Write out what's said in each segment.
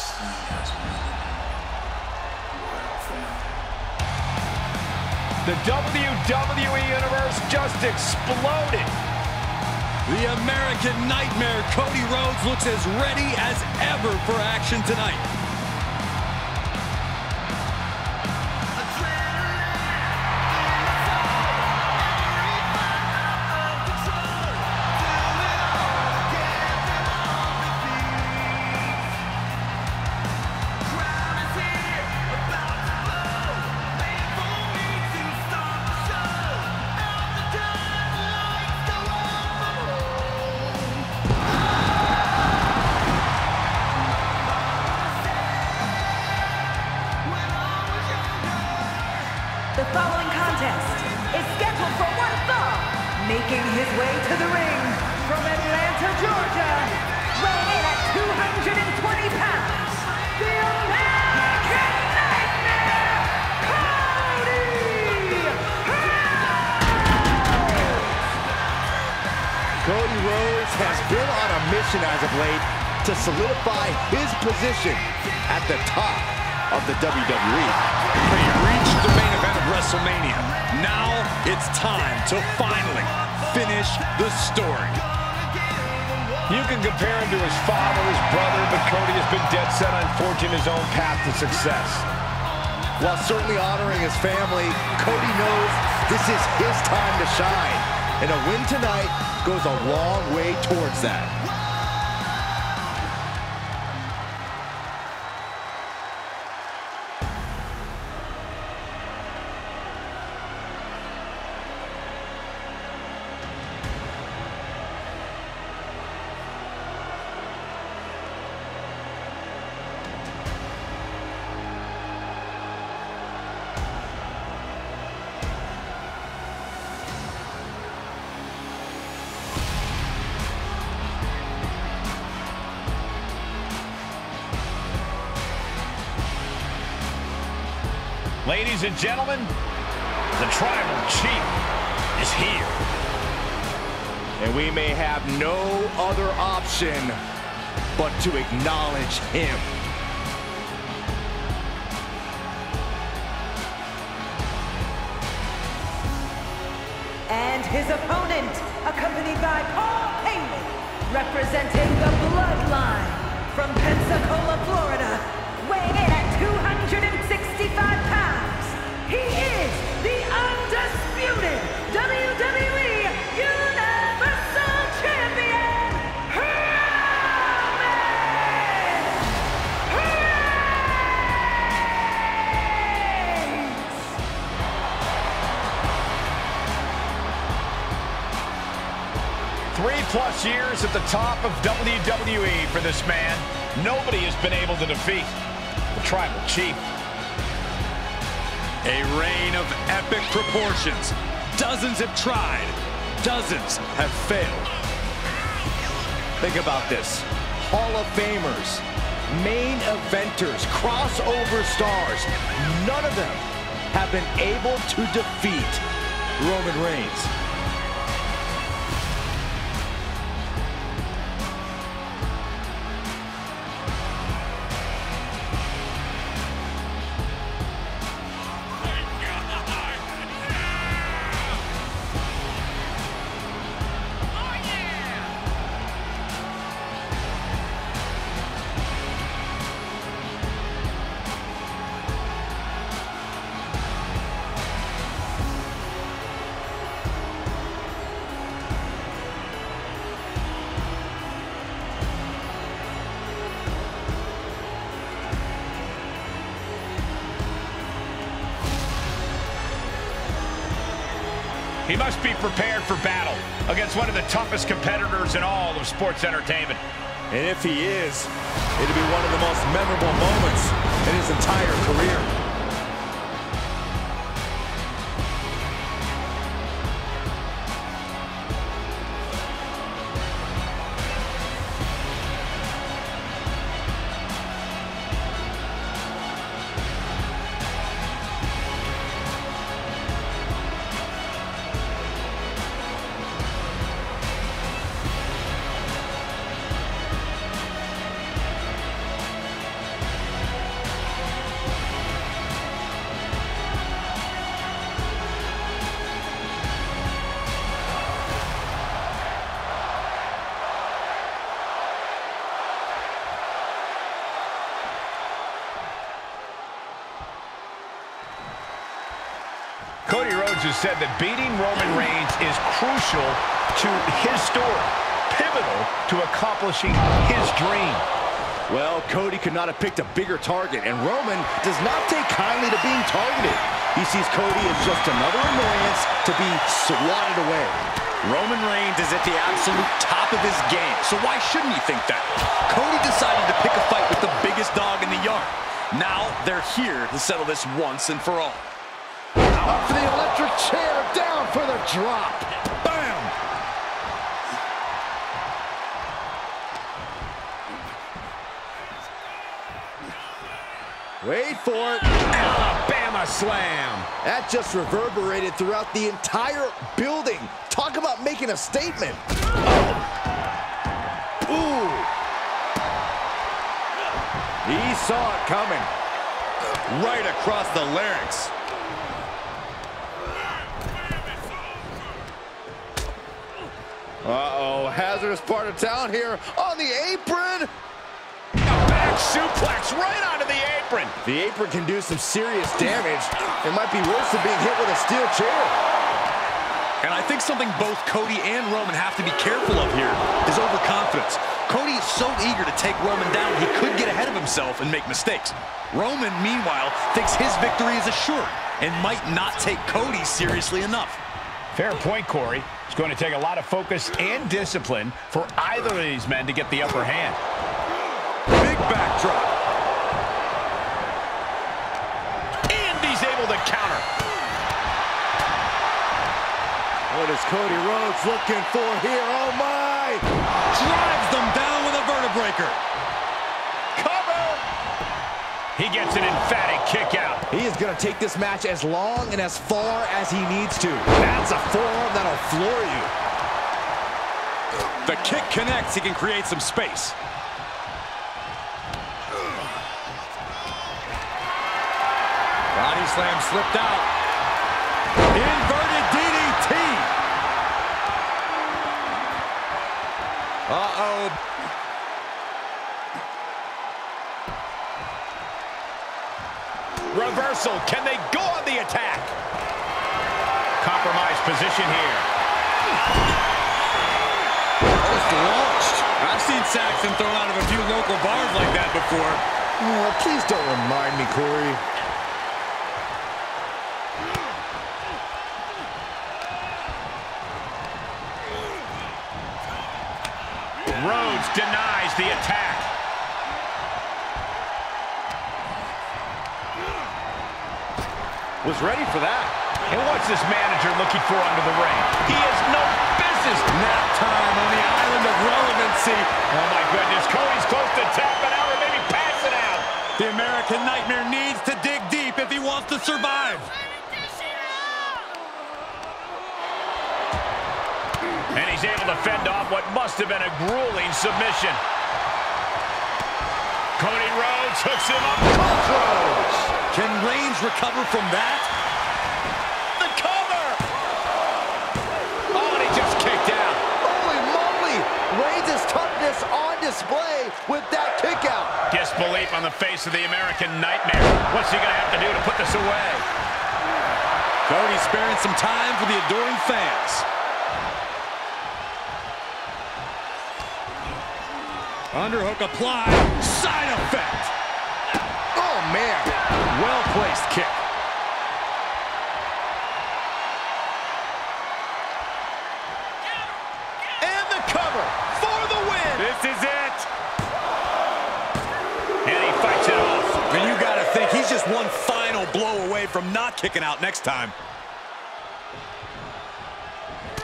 destiny has really royal family. The WWE Universe just exploded. The American Nightmare, Cody Rhodes, looks as ready as ever for action tonight. The following contest is scheduled for one fall, making his way to the ring from Atlanta, Georgia, weighing in at 220 pounds, the American Nightmare, Cody Rhodes! Cody Rhodes has been on a mission as of late to solidify his position at the top of the WWE. The main event of WrestleMania. Now it's time to finally finish the story. You can compare him to his father, his brother, but Cody has been dead set on forging his own path to success. While certainly honoring his family, Cody knows this is his time to shine, and a win tonight goes a long way towards that. Ladies and gentlemen, the Tribal Chief is here. And we may have no other option but to acknowledge him. And his opponent, accompanied by Paul Heyman, representing the Bloodline from Pensacola, Florida, weighing in at 265 pounds. He is the undisputed WWE Universal Champion, Roman Reigns! 3+ years at the top of WWE for this man. Nobody has been able to defeat the Tribal Chief. A reign of epic proportions. Dozens have tried. Dozens have failed. Think about this. Hall of Famers, main eventers, crossover stars. None of them have been able to defeat Roman Reigns. He must be prepared for battle against one of the toughest competitors in all of sports entertainment. And if he is, it'll be one of the most memorable moments in his entire career. Cody Rhodes has said that beating Roman Reigns is crucial to his story, pivotal to accomplishing his dream. Well, Cody could not have picked a bigger target, and Roman does not take kindly to being targeted. He sees Cody as just another annoyance to be swatted away. Roman Reigns is at the absolute top of his game, so why shouldn't he think that? Cody decided to pick a fight with the biggest dog in the yard. Now they're here to settle this once and for all. Up for the electric chair, down for the drop. Bam! Wait for it. Alabama slam. That just reverberated throughout the entire building. Talk about making a statement. Oh. Ooh. He saw it coming. Right across the larynx. Uh-oh, hazardous part of town here on the apron. Suplex right onto the apron. The apron can do some serious damage. It might be worse than being hit with a steel chair. And I think something both Cody and Roman have to be careful of here is overconfidence. Cody is so eager to take Roman down, he could get ahead of himself and make mistakes. Roman, meanwhile, thinks his victory is assured and might not take Cody seriously enough. Fair point, Corey. It's going to take a lot of focus and discipline for either of these men to get the upper hand. Backdrop. And he's able to counter. What is Cody Rhodes looking for here? Oh, my! Drives them down with a vertebraker. Cover! He gets an emphatic kick out. He is going to take this match as long and as far as he needs to. That's a forearm that'll floor you. The kick connects. He can create some space. Body slam slipped out. Inverted DDT. Uh-oh. Reversal. Can they go on the attack? Compromised position here. Almost launched. I've seen Saxon thrown out of a few local bars like that before. Oh, please don't remind me, Corey. Rhodes denies the attack. Was ready for that. And what's this manager looking for under the ring? He has no business. Nap time on the Island of Relevancy. Oh, my goodness. Cody's close to tapping out or maybe passing out. The American Nightmare needs to dig deep if he wants to survive. And he's able to fend off what must have been a grueling submission. Cody Rhodes hooks him up. Crossroads. Can Reigns recover from that? The cover. Oh, and he just kicked out. Holy moly. Reigns' toughness on display with that kick out. Disbelief on the face of the American Nightmare. What's he going to have to do to put this away? Cody sparing some time for the adoring fans. Underhook applied. Side effect. Oh, man. Well-placed kick. And the cover for the win. This is it. And he fights it off. And you got to think, he's just one final blow away from not kicking out next time.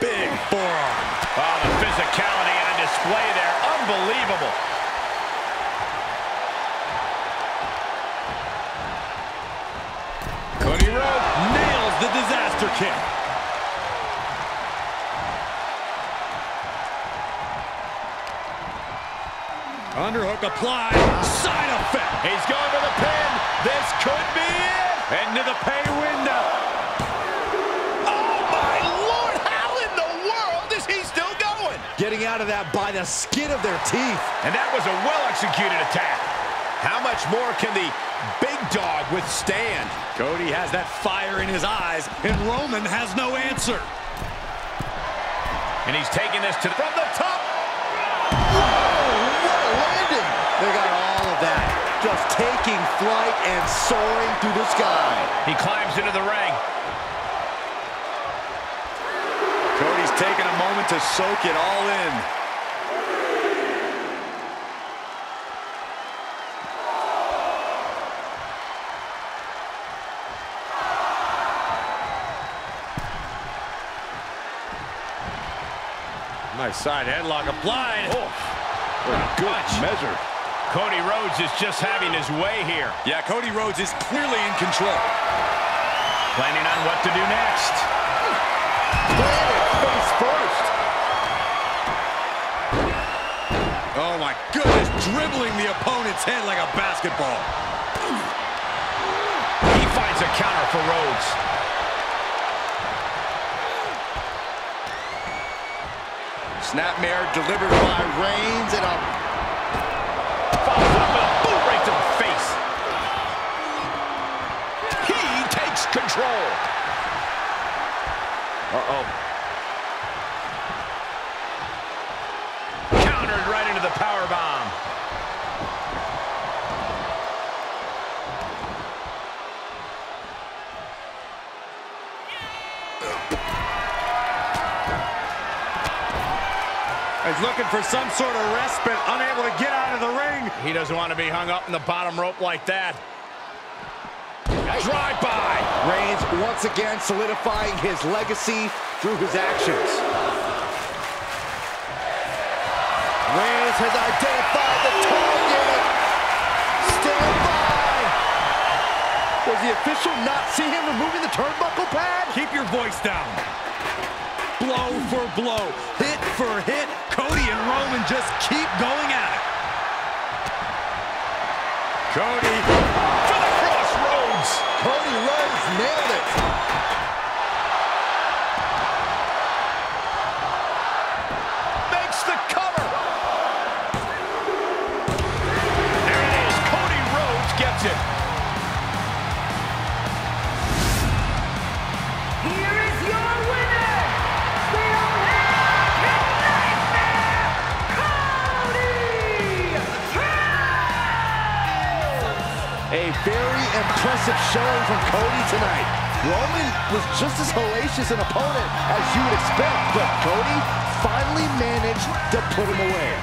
Big forearm. Oh, the physicality on display there. Unbelievable. Cody Rhodes nails the disaster kick. Underhook applied. Side effect. He's going to the pin. This could be it. Into the pay window. Getting out of that by the skin of their teeth. And that was a well-executed attack. How much more can the Big dog with stand. Cody has that fire in his eyes, and Roman has no answer. And he's taking this to from the top. Whoa, what a landing. They got all of that. Just taking flight and soaring through the sky. He climbs into the ring. Cody's taking a moment to soak it all in. Nice side headlock applied. Oh, good measure. Cody Rhodes is just having his way here. Yeah, Cody Rhodes is clearly in control. Planning on what to do next. Planted face first. Oh my goodness, dribbling the opponent's head like a basketball. He finds a counter for Rhodes. Snapmare delivered by Reigns and up. Follows up with a boot right to the face. He takes control. Countered right into the powerbomb. He's looking for some sort of respite, unable to get out of the ring. He doesn't want to be hung up in the bottom rope like that. Drive-by. Reigns once again solidifying his legacy through his actions. Reigns has identified the target. Stand by. Does the official not see him removing the turnbuckle pad? Keep your voice down. Blow for blow, hit for hit, Cody and Roman just keep going at it. Cody to the crossroads. Cody Rhodes nailed it. Makes the cover. There it is. Cody Rhodes gets it. A very impressive showing from Cody tonight. Roman was just as hellacious an opponent as you would expect, but Cody finally managed to put him away.